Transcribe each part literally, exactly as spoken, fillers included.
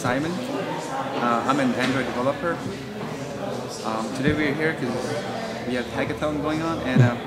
Simon. Uh, I'm an Android developer. Um, today we're here because we have hackathon going on, and uh,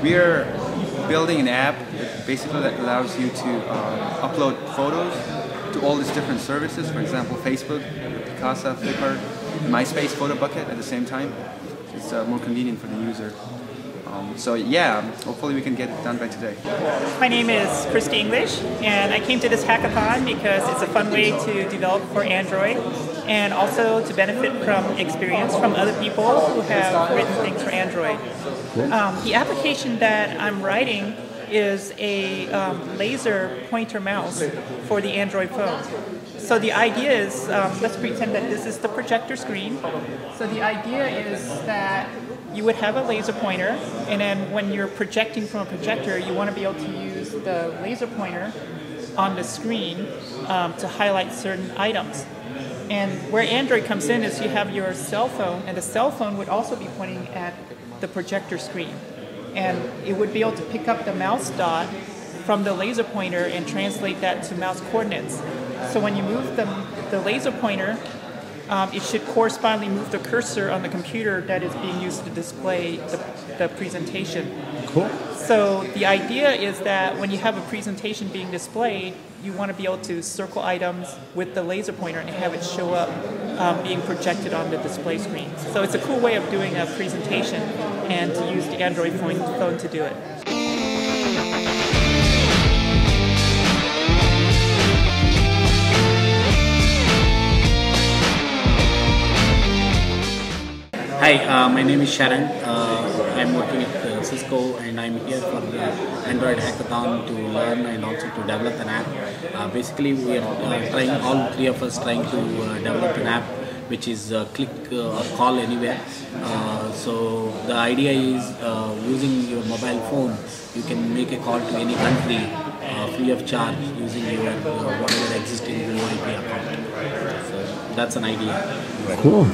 we are building an app that basically that allows you to uh, upload photos to all these different services. For example, Facebook, Picasa, Flipper, MySpace, Photo Bucket at the same time. It's uh, more convenient for the user. Um, so yeah, hopefully we can get it done by today. My name is Christy English, and I came to this hackathon because it's a fun way to develop for Android and also to benefit from experience from other people who have written things for Android. Um, the application that I'm writing is a um, laser pointer mouse for the Android phone. So the idea is, um, let's pretend that this is the projector screen. So the idea is that you would have a laser pointer, and then when you're projecting from a projector, you want to be able to use the laser pointer on the screen um, to highlight certain items. And where Android comes in is you have your cell phone, and the cell phone would also be pointing at the projector screen. And it would be able to pick up the mouse dot from the laser pointer and translate that to mouse coordinates. So when you move the, the laser pointer, um, it should correspondingly move the cursor on the computer that is being used to display the, the presentation. Cool. So the idea is that when you have a presentation being displayed, you want to be able to circle items with the laser pointer and have it show up um, being projected on the display screen. So it's a cool way of doing a presentation and to use the Android phone to do it. Hi, uh, my name is Sharon. Uh, I'm working at uh, Cisco, and I'm here for the Android hackathon to learn and also to develop an app. Uh, basically, we are uh, trying, all three of us trying to uh, develop an app which is uh, click uh, or call anywhere. Uh, so the idea is uh, using your mobile phone, you can make a call to any country uh, free of charge using your uh, whatever existing Google I P account. So that's an idea. Cool.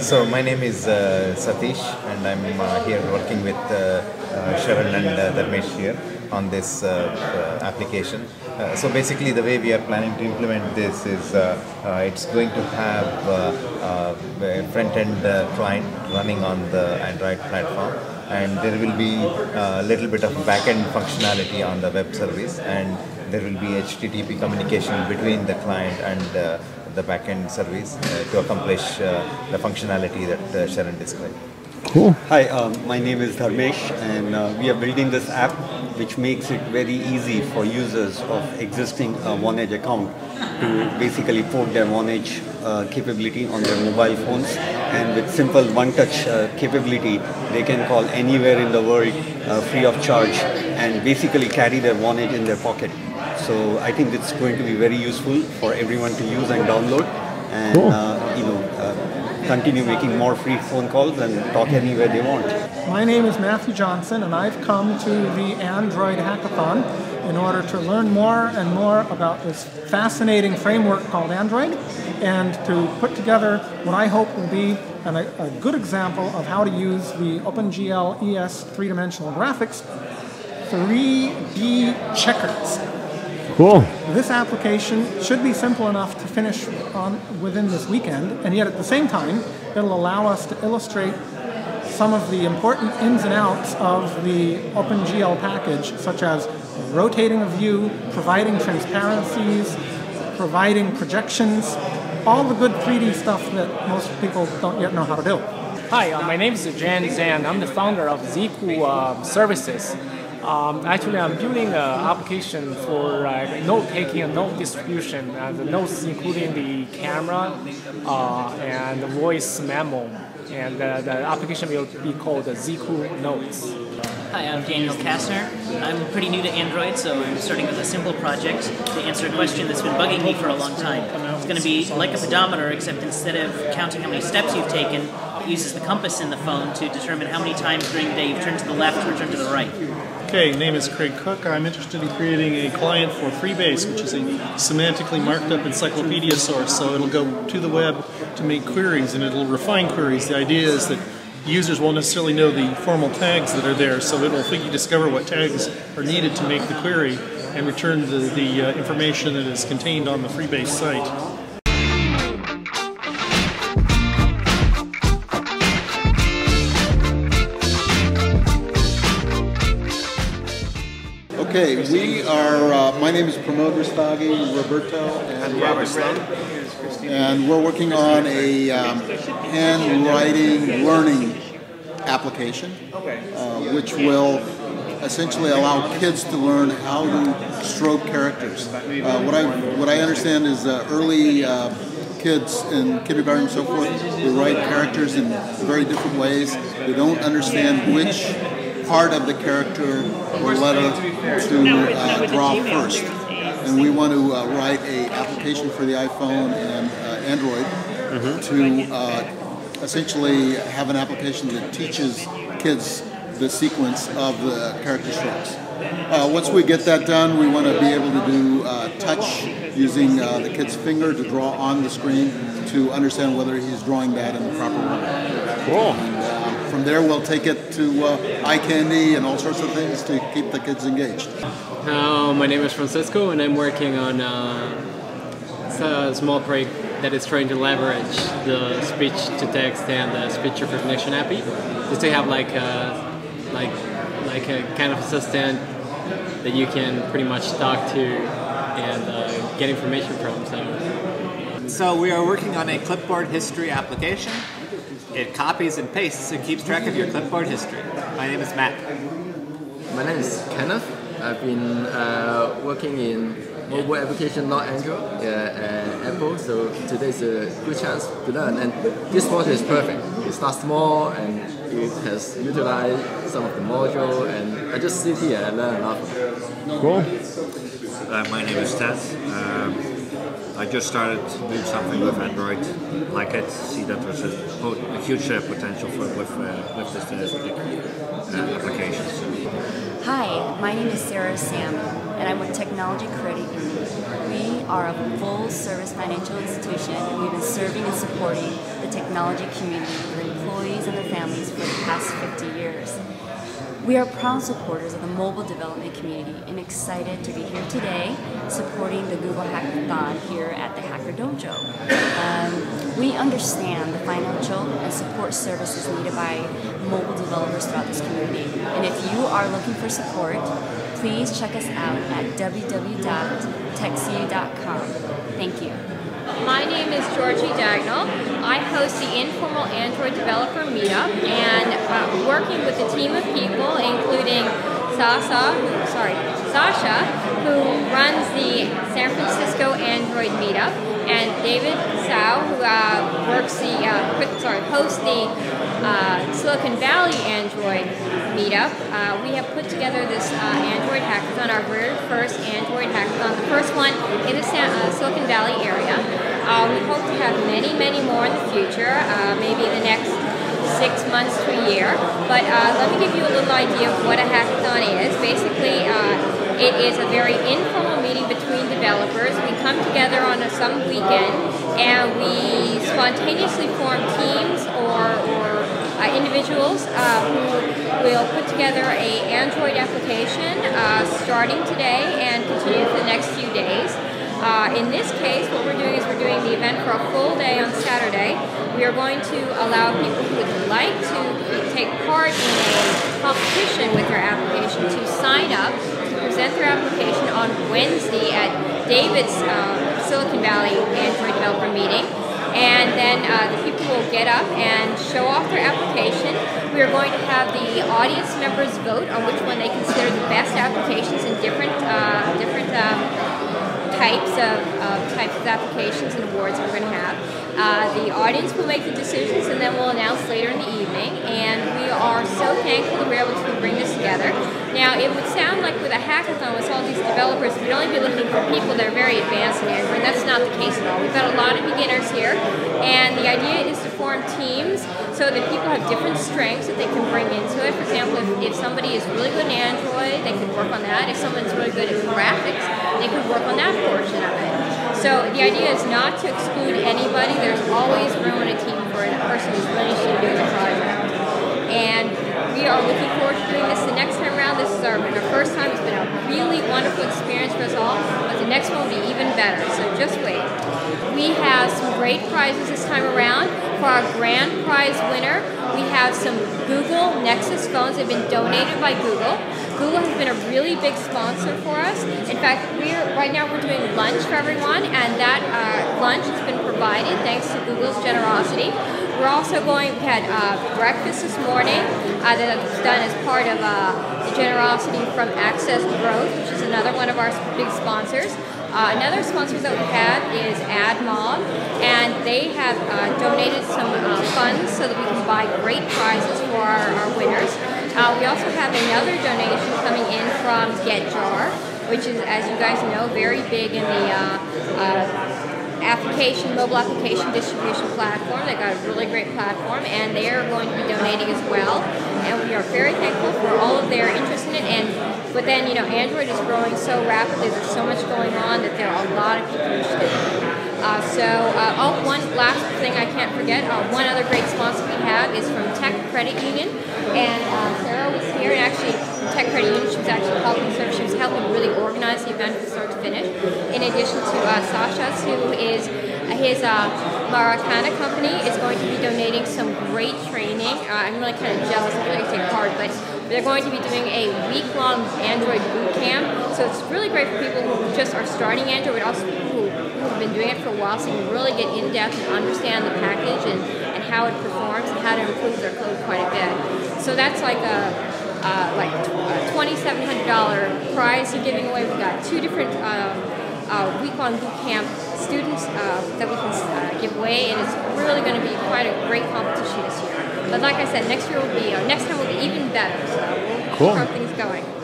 So my name is uh, Satish, and I'm uh, here working with uh, uh, Sharon and uh, Dharmesh here on this uh, uh, application. Uh, so basically the way we are planning to implement this is uh, uh, it's going to have uh, uh, a front-end uh, client running on the Android platform, and there will be a little bit of back-end functionality on the web service, and there will be H T T P communication between the client and uh, the backend service uh, to accomplish uh, the functionality that uh, Sharon described. Cool. Hi, um, my name is Dharmesh, and uh, we are building this app which makes it very easy for users of existing uh, OneEdge account to basically port their OneEdge uh, capability on their mobile phones, and with simple one-touch uh, capability they can call anywhere in the world uh, free of charge and basically carry their OneEdge in their pocket. So I think it's going to be very useful for everyone to use and download, and cool. uh, you know, uh, continue making more free phone calls and talk anywhere they want. My name is Matthew Johnson, and I've come to the Android Hackathon in order to learn more and more about this fascinating framework called Android, and to put together what I hope will be an, a, a good example of how to use the OpenGL E S three-dimensional graphics three D checkers. Cool. This application should be simple enough to finish on within this weekend, and yet at the same time, it'll allow us to illustrate some of the important ins and outs of the OpenGL package, such as rotating a view, providing transparencies, providing projections, all the good three D stuff that most people don't yet know how to do. Hi, uh, my name is Jan Zan. I'm the founder of Ziku uh, Services. Um, actually, I'm building an application for uh, note-taking and note distribution, uh, the notes including the camera uh, and the voice memo, and uh, the application will be called the Ziku Notes. Hi, I'm Daniel Casner. I'm pretty new to Android, so I'm starting with a simple project to answer a question that's been bugging me for a long time. It's going to be like a pedometer, except instead of counting how many steps you've taken, it uses the compass in the phone to determine how many times during the day you've turned to the left or turned to the right. Okay, my name is Craig Cook. I'm interested in creating a client for Freebase, which is a semantically marked up encyclopedia source, so it'll go to the web to make queries, and it'll refine queries. The idea is that users won't necessarily know the formal tags that are there, so it'll think you discover what tags are needed to make the query, and return the, the uh, information that is contained on the Freebase site. Okay, we are, uh, my name is Pramod Rastagi, Roberto, and Robert Sand, and we're working on a um, handwriting learning application, uh, which will essentially allow kids to learn how to stroke characters. Uh, what, I, what I understand is uh, early uh, kids in kindergarten and so forth, they write characters in very different ways. They don't understand which part of the character or letter to uh, draw first. And we want to uh, write an application for the iPhone and uh, Android mm-hmm. to uh, essentially have an application that teaches kids the sequence of the character strokes. Uh, once we get that done, we want to be able to do uh, touch using uh, the kid's finger to draw on the screen to understand whether he's drawing that in the proper order. Cool. From there, we'll take it to uh, iCandy and all sorts of things to keep the kids engaged. Uh, my name is Francisco, and I'm working on uh, a small project that is trying to leverage the speech-to-text and the speech recognition A P I. Just to have like a, like, like a kind of assistant that you can pretty much talk to and uh, get information from. So. so we are working on a clipboard history application. It copies and pastes, it keeps track of your clipboard history. My name is Matt. My name is Kenneth. I've been uh, working in mobile application, not Android, uh, and Apple, so today's a good chance to learn. And this module is perfect. It's not small, and it has utilized some of the module, and I just sit here and learn a lot. Cool. Uh, my name is Ted. Um, I just started doing something with Android, like it, see that there's a, a huge uh, potential for with, uh, with this uh, application. Hi, my name is Sarah Sam, and I'm with Technology Credit Union. We are a full-service financial institution, and we've been serving and supporting the technology community, their employees and their families for the past fifty years. We are proud supporters of the mobile development community and excited to be here today supporting the Google Hackathon here at the Hacker Dojo. Um, we understand the financial and support services needed by mobile developers throughout this community. And if you are looking for support, please check us out at w w w dot tech c u dot com. Thank you. My name is Georgie Dagnall. I host the informal Android developer meetup, and uh, working with a team of people, including Sasha, sorry, Sasha, who runs the San Francisco Android meetup, and David Zhao, who uh, works the uh, sorry hosts the uh, Silicon Valley Android meetup. Uh, we have put together this uh, Android hackathon, our very first Android hackathon, the first one in the San, uh, Silicon Valley area. Uh, we hope to have many, many more in the future, uh, maybe in the next six months to a year. But uh, let me give you a little idea of what a hackathon is. Basically, uh, it is a very informal meeting between developers. We come together on a, some weekend, and we spontaneously form teams or, or Uh, individuals uh, who will put together an Android application uh, starting today and continue for the next few days. Uh, in this case, what we're doing is we're doing the event for a full day on Saturday. We are going to allow people who would like to take part in a competition with their application to sign up to present their application on Wednesday at David's um, Silicon Valley Android Developer Meeting. And then uh, the people will get up and show off their application. We are going to have the audience members vote on which one they consider the best applications in different uh, different um, types of uh, types of applications and awards we're going to have. Uh, the audience will make the decisions, and then we'll announce later in the evening. And we are so thankful that we were able to bring this together. Now, it would sound like with a hackathon, with all these developers, we'd only be looking for people that are very advanced in Android. That's not the case at all. We've got a lot of beginners here, and the idea is to form teams so that people have different strengths that they can bring into it. For example, if, if somebody is really good in Android, they could work on that. If someone's really good at graphics, they could work on that portion of it. So the idea is not to exclude anybody. There's always room in a team for a person who's really should do the project. And We are looking forward to doing this the next time around. This is our, our first time. It's been a really wonderful experience for us all, but the next one will be even better, so just wait. We have some great prizes this time around. For our grand prize winner, we have some Google Nexus phones that have been donated by Google. Google has been a really big sponsor for us. In fact, we're right now we're doing lunch for everyone, and that uh, lunch has been provided thanks to Google's generosity. We're also going, we had uh, breakfast this morning uh, that was done as part of uh, the generosity from Access Growth, which is another one of our big sponsors. Uh, another sponsor that we have is AdMob, and they have uh, donated some uh, funds so that we can buy great prizes for our, our winners. Uh, we also have another donation coming in from GetJar, which is, as you guys know, very big in the uh, uh, application, mobile application distribution platform. They got a really great platform, and they are going to be donating as well. And we are very thankful for all of their interest in it. And but then, you know, Android is growing so rapidly. There's so much going on that there are a lot of people interested. Uh, so, uh, oh, one last thing I can't forget. Uh, one other great sponsor we have is from Tech Credit Union, and uh, Sarah was here, and actually Tech Credit Union, she was actually helping. So she was helping really organize the event from start to finish. In addition to uh, Sasha's, who is uh, his uh, Marakana company, is going to be donating some great training. Uh, I'm really kind of jealous. I'm really going to take part, but they're going to be doing a week-long Android boot camp. So it's really great for people who just are starting Android, but also people who have been doing it for a while, so you can really get in depth and understand the package and, and how it performs and how to improve their code quite a bit. So that's like a Uh, like twenty-seven hundred dollar prize you're giving away. We've got two different um, uh, week-long boot camp students uh, that we can uh, give away, and it's really going to be quite a great competition this year. But like I said, next year will be uh, next time will be even better. So we'll keep our things going.